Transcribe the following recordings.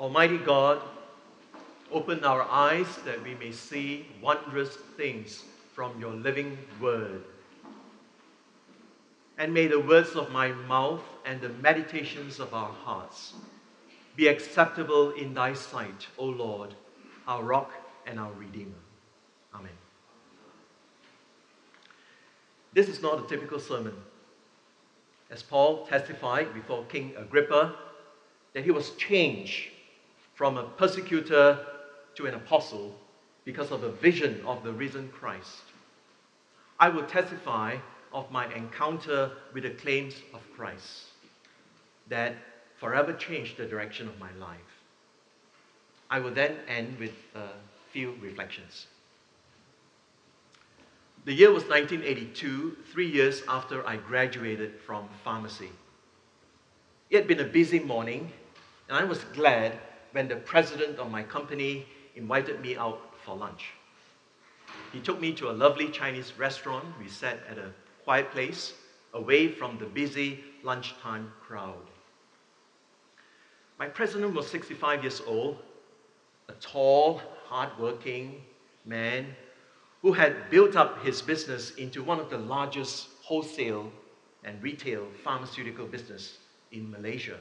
Almighty God, open our eyes that we may see wondrous things from your living word. And may the words of my mouth and the meditations of our hearts be acceptable in thy sight, O Lord, our rock and our redeemer. Amen. This is not a typical sermon. As Paul testified before King Agrippa, that he was changed from a persecutor to an apostle because of a vision of the risen Christ. I will testify of my encounter with the claims of Christ that forever changed the direction of my life. I will then end with a few reflections. The year was 1982, 3 years after I graduated from pharmacy. It had been a busy morning, and I was glad when the president of my company invited me out for lunch. He took me to a lovely Chinese restaurant. We sat at a quiet place, away from the busy lunchtime crowd. My president was 65 years old, a tall, hardworking man who had built up his business into one of the largest wholesale and retail pharmaceutical business in Malaysia.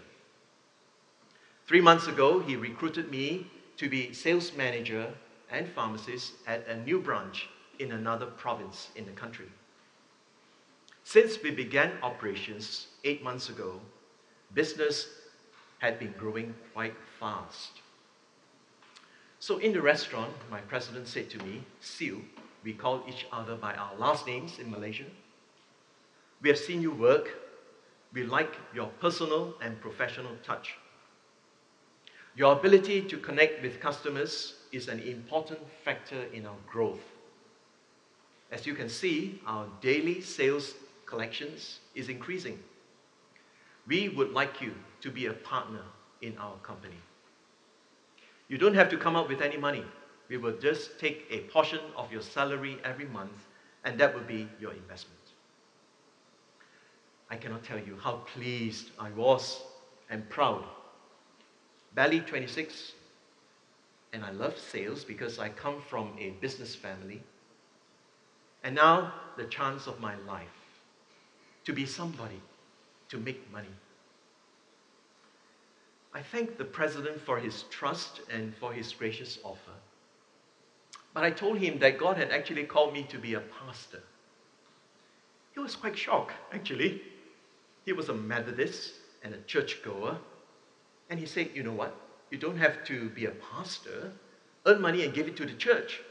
3 months ago, he recruited me to be sales manager and pharmacist at a new branch in another province in the country. Since we began operations 8 months ago, business had been growing quite fast. So in the restaurant, my president said to me, "Siew," we call each other by our last names in Malaysia, "we have seen you work. We like your personal and professional touch. Your ability to connect with customers is an important factor in our growth. As you can see, our daily sales collections is increasing. We would like you to be a partner in our company. You don't have to come up with any money. We will just take a portion of your salary every month, and that will be your investment." I cannot tell you how pleased I was and proud. Barely 26, and I love sales because I come from a business family. And now, the chance of my life to be somebody, to make money. I thanked the president for his trust and for his gracious offer. But I told him that God had actually called me to be a pastor. He was quite shocked, actually. He was a Methodist and a churchgoer. And he said, "You know what? You don't have to be a pastor. Earn money and give it to the church."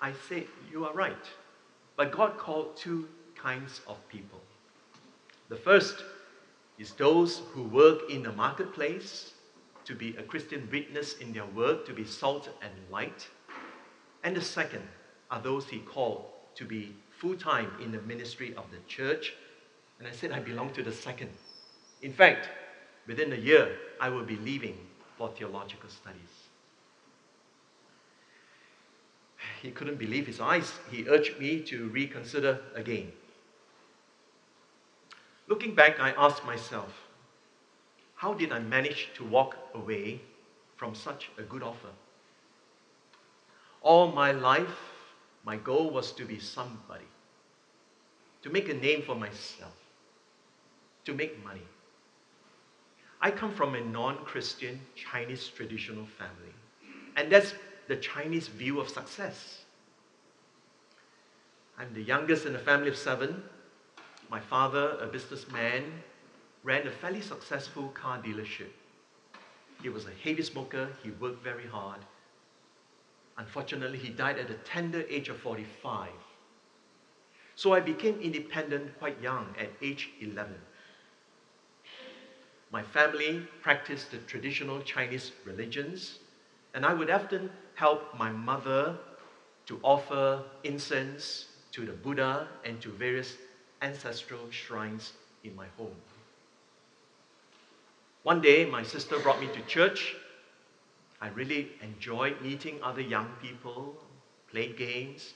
I said, "You are right. But God called two kinds of people. The first is those who work in the marketplace to be a Christian witness in their work, to be salt and light. And the second are those he called to be full-time in the ministry of the church." And I said, "I belong to the second. In fact, within a year, I will be leaving for theological studies." He couldn't believe his eyes. He urged me to reconsider again. Looking back, I asked myself, how did I manage to walk away from such a good offer? All my life, my goal was to be somebody, to make a name for myself, to make money. I come from a non-Christian Chinese traditional family, and that's the Chinese view of success. I'm the youngest in a family of 7. My father, a businessman, ran a fairly successful car dealership. He was a heavy smoker. He worked very hard. Unfortunately, he died at the tender age of 45. So I became independent quite young, at age 11. My family practiced the traditional Chinese religions, and I would often help my mother to offer incense to the Buddha and to various ancestral shrines in my home. One day, my sister brought me to church. I really enjoyed meeting other young people, played games,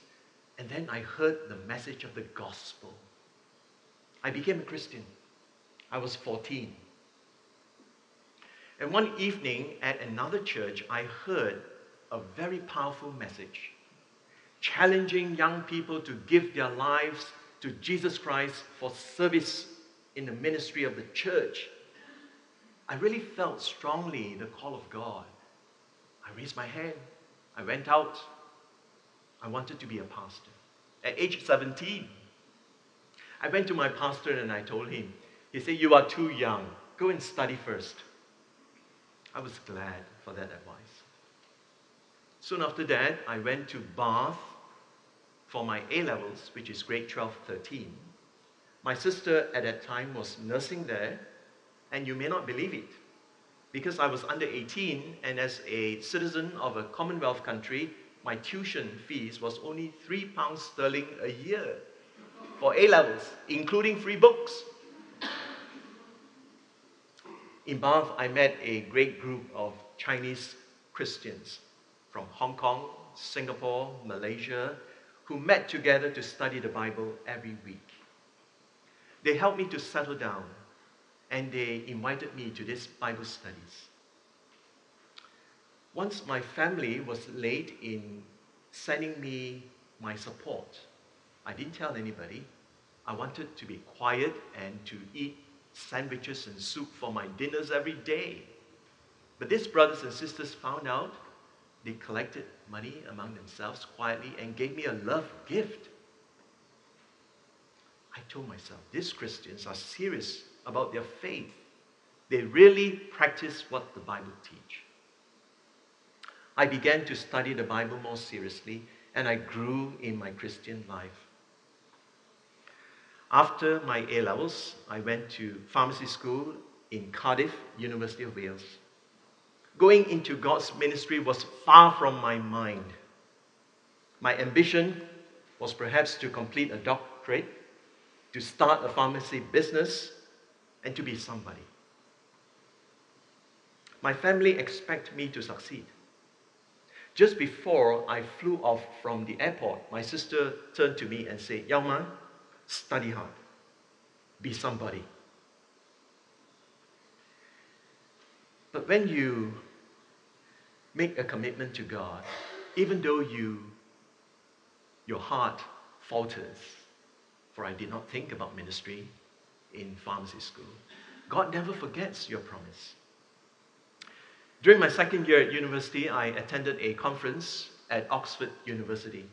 and then I heard the message of the gospel. I became a Christian. I was 14. And one evening at another church, I heard a very powerful message challenging young people to give their lives to Jesus Christ for service in the ministry of the church. I really felt strongly the call of God. I raised my hand. I went out. I wanted to be a pastor. At age 17, I went to my pastor and I told him. He said, "You are too young. Go and study first." I was glad for that advice. Soon after that, I went to Bath for my A-levels, which is grade 12, 13. My sister at that time was nursing there, and you may not believe it, because I was under 18, and as a citizen of a Commonwealth country, my tuition fees was only £3 sterling a year for A-levels, including free books. In Bath, I met a great group of Chinese Christians from Hong Kong, Singapore, Malaysia, who met together to study the Bible every week. They helped me to settle down, and they invited me to these Bible studies. Once my family was late in sending me my support. I didn't tell anybody. I wanted to be quiet and to eat sandwiches and soup for my dinners every day. But these brothers and sisters found out. They collected money among themselves quietly and gave me a love gift. I told myself, these Christians are serious about their faith. They really practice what the Bible teaches. I began to study the Bible more seriously, and I grew in my Christian life. After my A-levels, I went to pharmacy school in Cardiff, University of Wales. Going into God's ministry was far from my mind. My ambition was perhaps to complete a doctorate, to start a pharmacy business, and to be somebody. My family expected me to succeed. Just before I flew off from the airport, my sister turned to me and said, "Yau Man, study hard. Be somebody." But when you make a commitment to God, even though your heart falters, for I did not think about ministry in pharmacy school, God never forgets your promise. During my second year at university, I attended a conference at Oxford University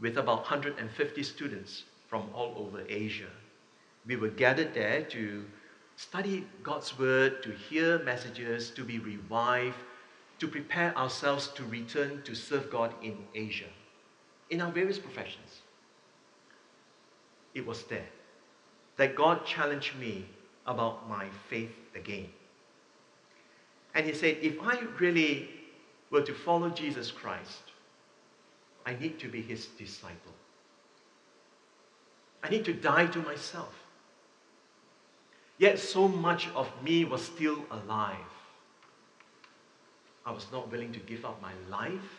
with about 150 students from all over Asia. We were gathered there to study God's word, to hear messages, to be revived, to prepare ourselves to return to serve God in Asia, in our various professions. It was there that God challenged me about my faith again. And he said, if I really were to follow Jesus Christ, I need to be his disciple. I need to die to myself. Yet so much of me was still alive. I was not willing to give up my life.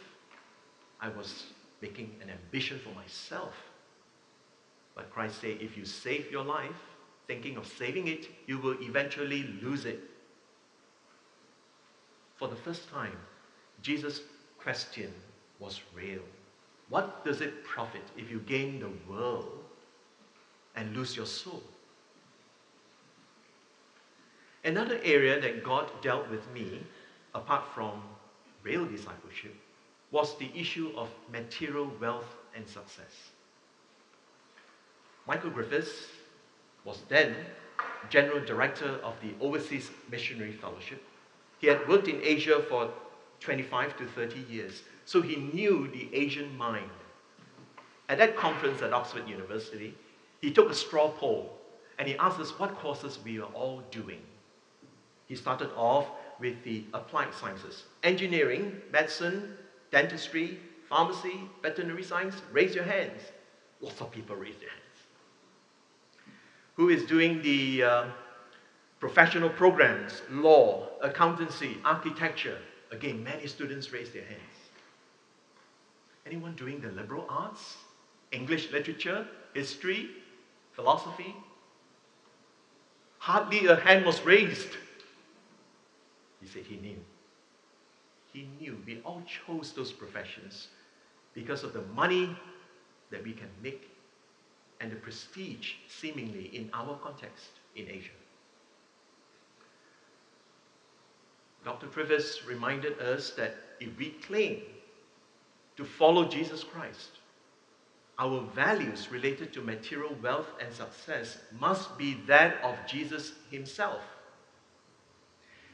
I was making an ambition for myself. But Christ said, if you save your life, thinking of saving it, you will eventually lose it. For the first time, Jesus' question was real. What does it profit if you gain the world and lose your soul? Another area that God dealt with me, apart from real discipleship, was the issue of material wealth and success. Michael Griffiths was then General Director of the Overseas Missionary Fellowship. He had worked in Asia for 25 to 30 years, so he knew the Asian mind. At that conference at Oxford University, he took a straw poll and he asked us what courses we were all doing. He started off with the applied sciences, engineering, medicine, dentistry, pharmacy, veterinary science. Raise your hands. Lots of people raise their hands. Who is doing the professional programs, law, accountancy, architecture? Again, many students raise their hands. Anyone doing the liberal arts, English literature, history, philosophy? Hardly a hand was raised. He said he knew. He knew we all chose those professions because of the money that we can make and the prestige, seemingly, in our context in Asia. Dr. Griffiths reminded us that if we claim to follow Jesus Christ, our values related to material wealth and success must be that of Jesus himself.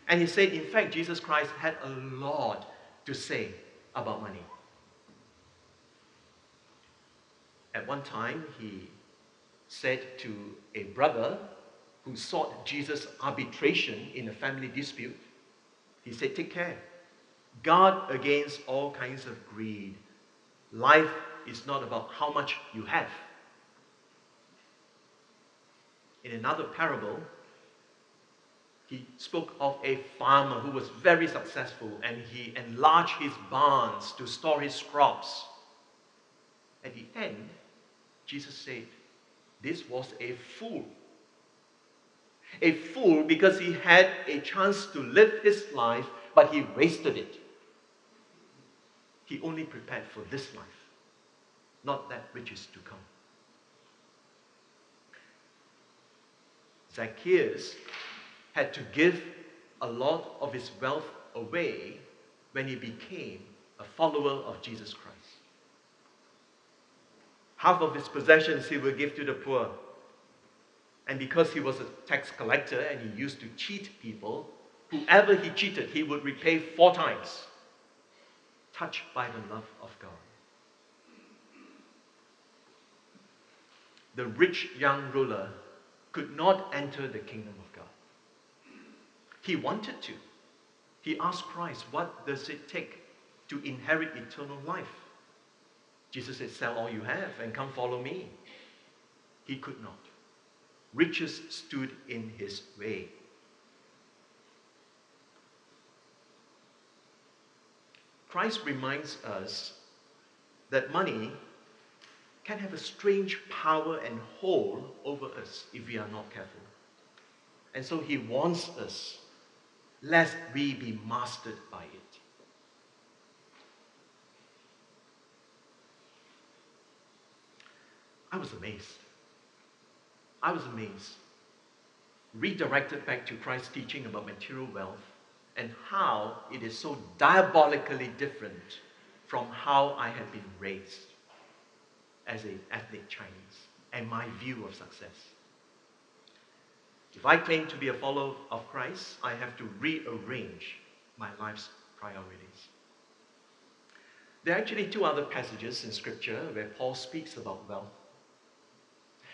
And he said, in fact, Jesus Christ had a lot to say about money. At one time, he said to a brother who sought Jesus' arbitration in a family dispute, he said, take care. Guard against all kinds of greed. Life is not about how much you have. In another parable, he spoke of a farmer who was very successful, and he enlarged his barns to store his crops. At the end, Jesus said, this was a fool. A fool because he had a chance to live his life, but he wasted it. He only prepared for this life, not that which is to come. Zacchaeus had to give a lot of his wealth away when he became a follower of Jesus Christ. Half of his possessions he will give to the poor. And because he was a tax collector and he used to cheat people, whoever he cheated, he would repay 4 times. Touched by the love of God. The rich young ruler could not enter the kingdom of God. He wanted to. He asked Christ, what does it take to inherit eternal life? Jesus said, sell all you have and come follow me. He could not. Riches stood in his way. Christ reminds us that money can have a strange power and hold over us if we are not careful. And so he warns us, lest we be mastered by it. I was amazed. Redirected back to Christ's teaching about material wealth and how it is so diabolically different from how I had been raised as an ethnic Chinese and my view of success. If I claim to be a follower of Christ, I have to rearrange my life's priorities. There are actually 2 other passages in Scripture where Paul speaks about wealth.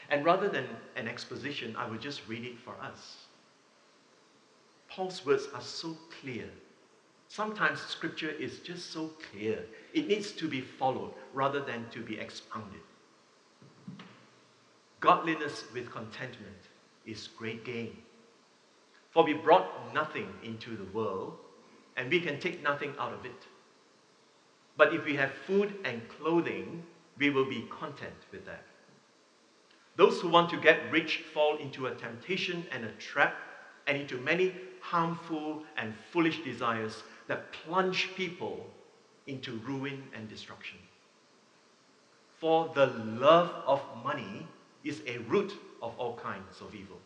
And rather than an exposition, I will just read it for us. Paul's words are so clear. Sometimes Scripture is just so clear. It needs to be followed rather than to be expounded. Godliness with contentment is great gain. For we brought nothing into the world, and we can take nothing out of it. But if we have food and clothing, we will be content with that. Those who want to get rich fall into a temptation and a trap, and into many harmful and foolish desires that plunge people into ruin and destruction. For the love of money is a root of all kinds of evil.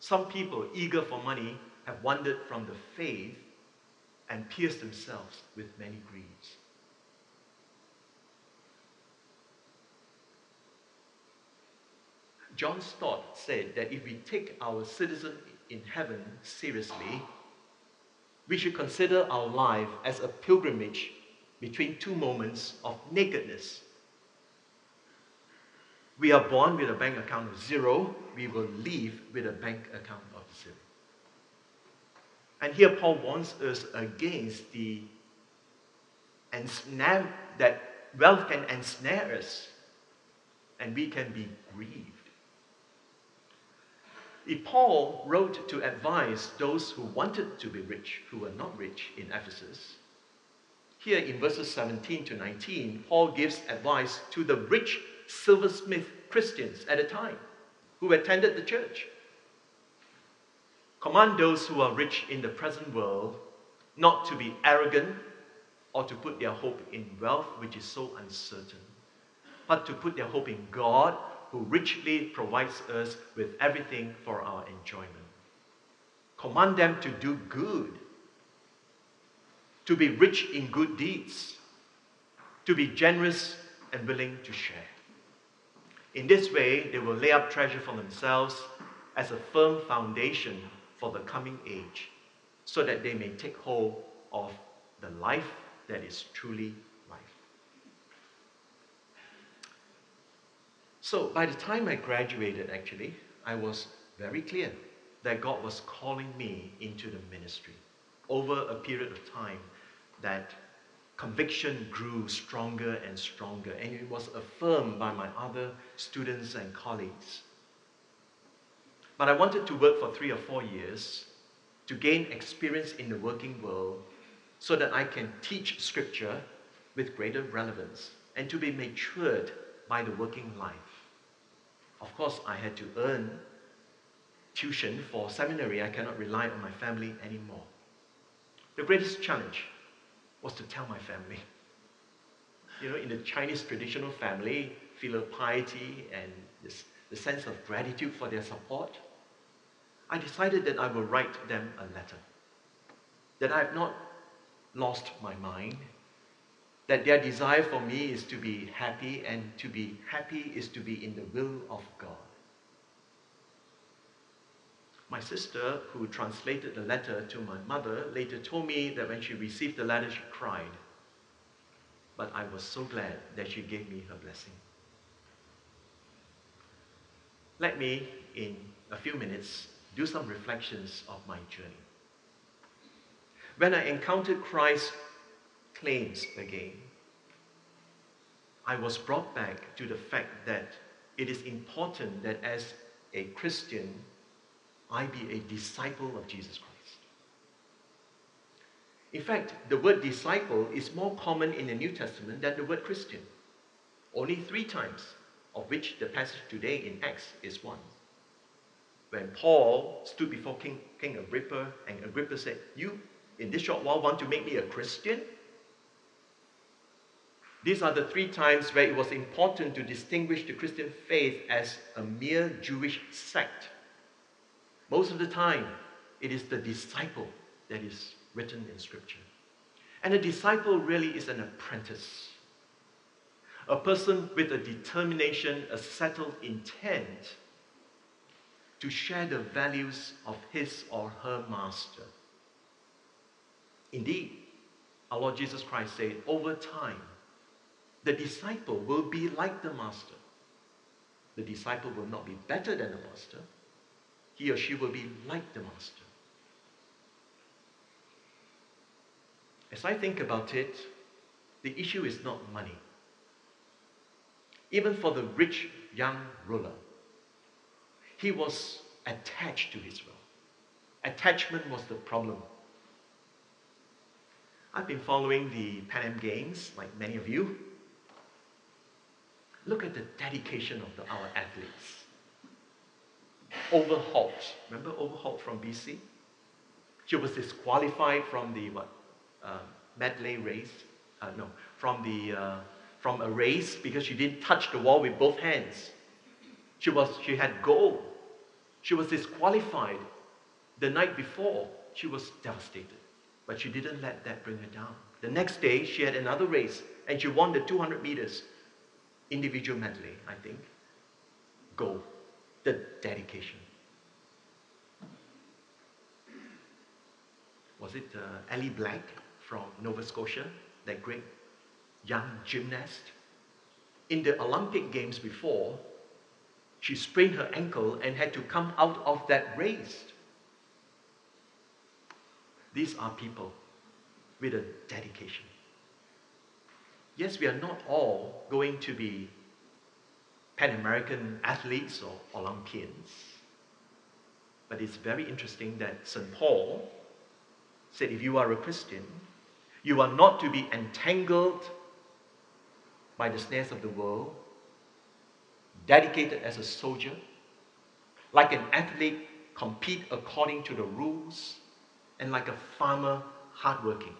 Some people eager for money have wandered from the faith and pierced themselves with many griefs. John Stott said that if we take our citizen in heaven seriously, we should consider our life as a pilgrimage between 2 moments of nakedness. We are born with a bank account of 0. We will leave with a bank account of 0. And here Paul warns us against that wealth can ensnare us and we can be grieved. If Paul wrote to advise those who wanted to be rich, who were not rich in Ephesus, here in verses 17 to 19, Paul gives advice to the rich silversmith Christians at a time who attended the church. Command those who are rich in the present world not to be arrogant or to put their hope in wealth, which is so uncertain, but to put their hope in God, who richly provides us with everything for our enjoyment. Command them to do good, to be rich in good deeds, to be generous and willing to share. In this way, they will lay up treasure for themselves as a firm foundation for the coming age, so that they may take hold of the life that is truly life. So by the time I graduated, actually, I was very clear that God was calling me into the ministry over a period of time. That conviction grew stronger and stronger, and it was affirmed by my other students and colleagues. But I wanted to work for 3 or 4 years to gain experience in the working world so that I can teach Scripture with greater relevance and to be matured by the working life. Of course, I had to earn tuition for seminary. I cannot rely on my family anymore. The greatest challenge was to tell my family. You know, in the Chinese traditional family, filial piety and the sense of gratitude for their support, I decided that I will write them a letter, that I have not lost my mind, that their desire for me is to be happy, and to be happy is to be in the will of God. My sister, who translated the letter to my mother, later told me that when she received the letter, she cried. But I was so glad that she gave me her blessing. Let me, in a few minutes, do some reflections of my journey. When I encountered Christ's claims again, I was brought back to the fact that it is important that as a Christian, I be a disciple of Jesus Christ. In fact, the word disciple is more common in the New Testament than the word Christian, only 3 times, of which the passage today in Acts is one. When Paul stood before King Agrippa, and Agrippa said, "You, in this short while, want to make me a Christian?" These are the 3 times where it was important to distinguish the Christian faith as a mere Jewish sect. Most of the time, it is the disciple that is written in Scripture. And a disciple really is an apprentice, a person with a determination, a settled intent to share the values of his or her master. Indeed, our Lord Jesus Christ said, over time, the disciple will be like the master. The disciple will not be better than the master. He or she will be like the master. As I think about it, the issue is not money. Even for the rich young ruler, he was attached to his wealth. Attachment was the problem. I've been following the Pan Am Games, like many of you. Look at the dedication of our athletes. Overholt. Remember Overholt from BC? She was disqualified from the medley race? From a race because she didn't touch the wall with both hands. She had gold. She was disqualified the night before. She was devastated, but she didn't let that bring her down. The next day she had another race and she won the 200 meters individual medley, I think. Gold. The dedication. Was it Ellie Black from Nova Scotia, that great young gymnast? In the Olympic Games before, she sprained her ankle and had to come out of that race. These are people with a dedication. Yes, we are not all going to be Pan-American athletes or Olympians. But it's very interesting that St. Paul said, if you are a Christian, you are not to be entangled by the snares of the world, dedicated as a soldier, like an athlete compete according to the rules, and like a farmer, hardworking.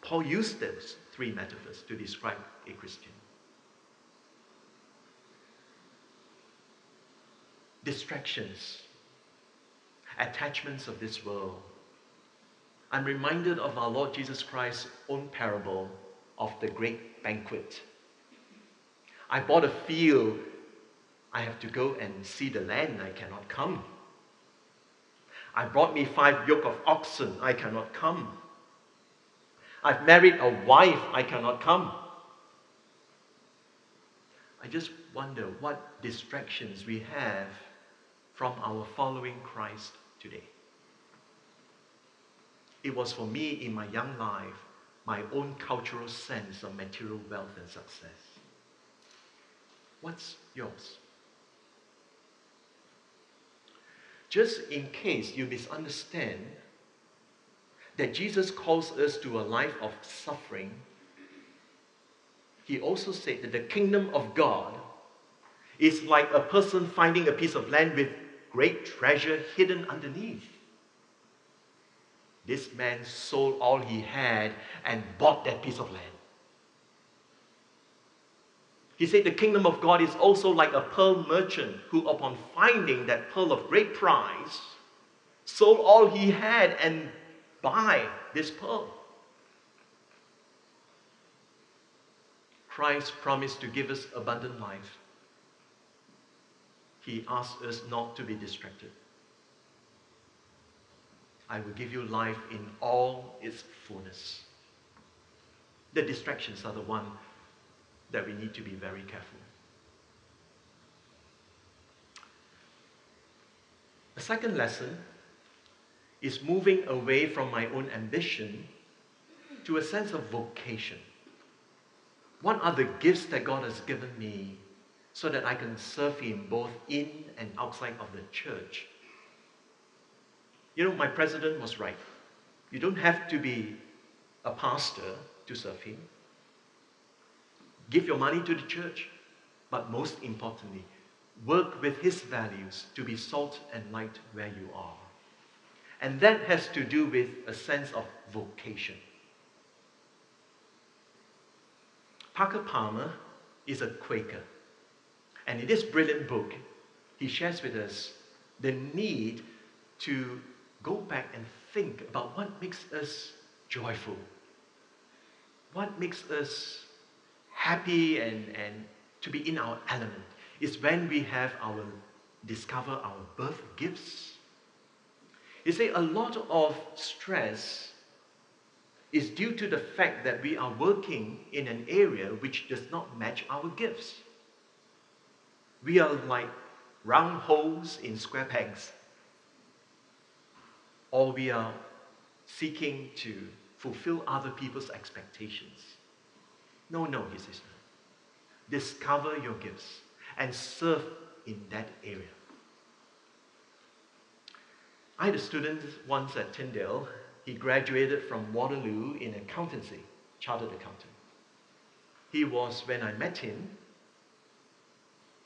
Paul used those three metaphors to describe a Christian. Distractions, attachments of this world. I'm reminded of our Lord Jesus Christ's own parable of the great banquet. I bought a field. I have to go and see the land. I cannot come. I brought me 5 yoke of oxen. I cannot come. I've married a wife. I cannot come. I just wonder what distractions we have from our following Christ today. It was for me in my young life, my own cultural sense of material wealth and success. What's yours? Just in case you misunderstand that Jesus calls us to a life of suffering, he also said that the kingdom of God is like a person finding a piece of land with great treasure hidden underneath. This man sold all he had and bought that piece of land. He said the kingdom of God is also like a pearl merchant who, upon finding that pearl of great price, sold all he had and buy this pearl. Christ promised to give us abundant life. He asks us not to be distracted. I will give you life in all its fullness. The distractions are the one that we need to be very careful. The second lesson is moving away from my own ambition to a sense of vocation. What are the gifts that God has given me so that I can serve him both in and outside of the church? You know, my president was right. You don't have to be a pastor to serve him. Give your money to the church, but most importantly, work with his values to be salt and light where you are. And that has to do with a sense of vocation. Parker Palmer is a Quaker, and in this brilliant book, he shares with us the need to go back and think about what makes us joyful, what makes us happy and to be in our element. It's when we have discover our birth gifts. You see, a lot of stress is due to the fact that we are working in an area which does not match our gifts. We are like round holes in square pegs. Or we are seeking to fulfill other people's expectations. No, he says. No. Discover your gifts and serve in that area. I had a student once at Tyndale. He graduated from Waterloo in accountancy, chartered accountant. He was, when I met him,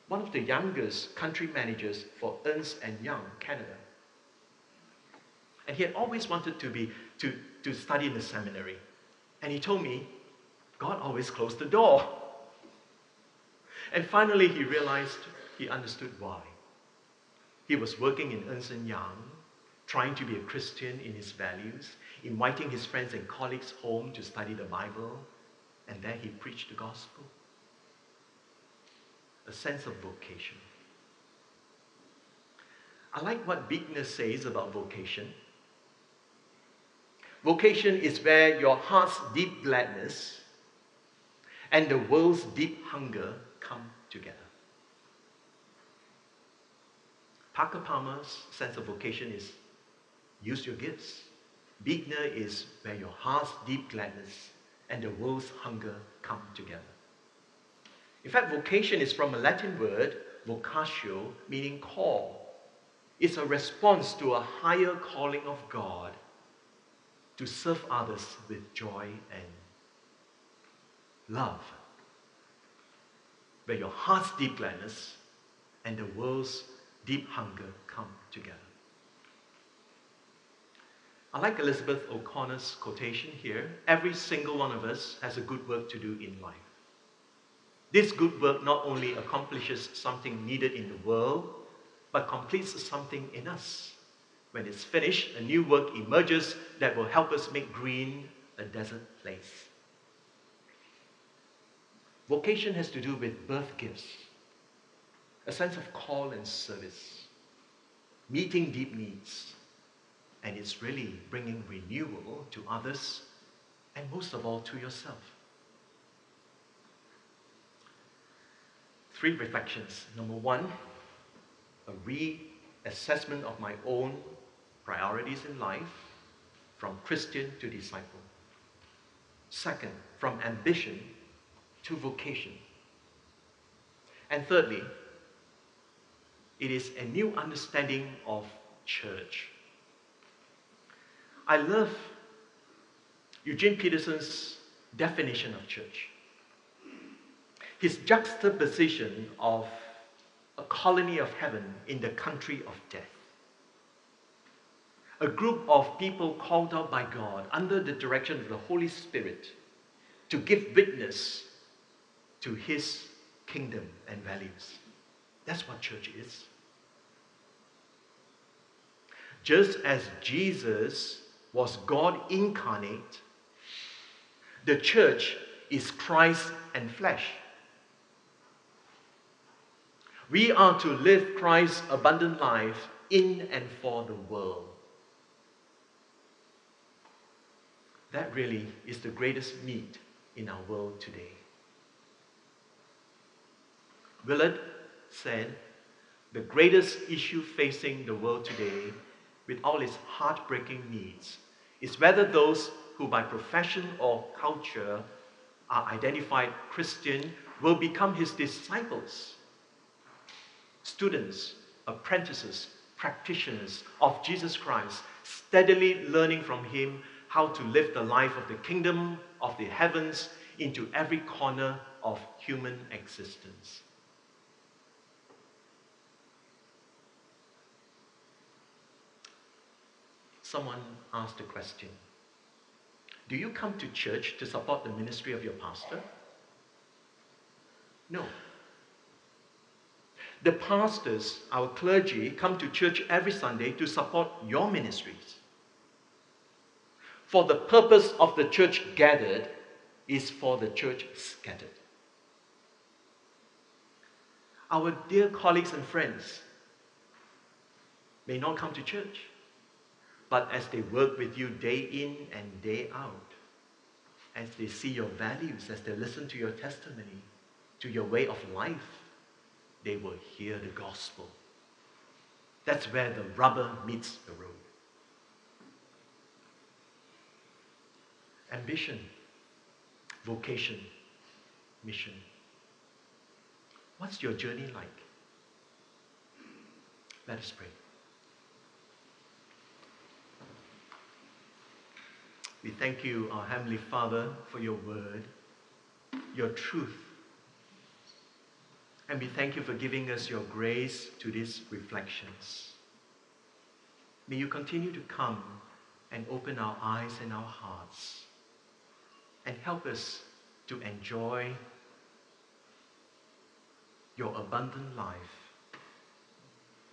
one of the youngest country managers for Ernst and Young, Canada. And he had always wanted to study in the seminary. And he told me, God always closed the door. And finally he realized, he understood why. He was working in Ernst and Young, trying to be a Christian in his values, inviting his friends and colleagues home to study the Bible, and there he preached the gospel. A sense of vocation. I like what Buechner says about vocation. Vocation is where your heart's deep gladness and the world's deep hunger come together. Parker Palmer's sense of vocation is use your gifts. Buechner is where your heart's deep gladness and the world's hunger come together. In fact, vocation is from a Latin word, vocatio, meaning call. It's a response to a higher calling of God to serve others with joy and love, where your heart's deep gladness and the world's deep hunger come together. I like Elizabeth O'Connor's quotation here. Every single one of us has a good work to do in life. This good work not only accomplishes something needed in the world, but completes something in us. When it's finished, a new work emerges that will help us make green a desert place. Vocation has to do with birth gifts, a sense of call and service, meeting deep needs, and it's really bringing renewal to others, and most of all to yourself. Three reflections. Number one, a reassessment of my own priorities in life, from Christian to disciple. Second, from ambition to vocation. And thirdly, it is a new understanding of church. I love Eugene Peterson's definition of church. His juxtaposition of a colony of heaven in the country of death. A group of people called out by God under the direction of the Holy Spirit to give witness to His kingdom and values. That's what church is. Just as Jesus was God incarnate, the church is Christ and flesh. We are to live Christ's abundant life in and for the world. That really is the greatest need in our world today. Willard said, the greatest issue facing the world today, with all its heartbreaking needs, is whether those who by profession or culture are identified Christian will become His disciples, students, apprentices, practitioners of Jesus Christ, steadily learning from Him how to live the life of the kingdom of the heavens into every corner of human existence. Someone asked the question, do you come to church to support the ministry of your pastor? No. The pastors, our clergy, come to church every Sunday to support your ministries. For the purpose of the church gathered is for the church scattered. Our dear colleagues and friends may not come to church, but as they work with you day in and day out, as they see your values, as they listen to your testimony, to your way of life, they will hear the gospel. That's where the rubber meets the road. Ambition, vocation, mission. What's your journey like? Let us pray. We thank You, our Heavenly Father, for Your word, Your truth. And we thank You for giving us Your grace to these reflections. May You continue to come and open our eyes and our hearts and help us to enjoy Your abundant life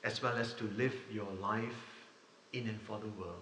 as well as to live Your life in and for the world.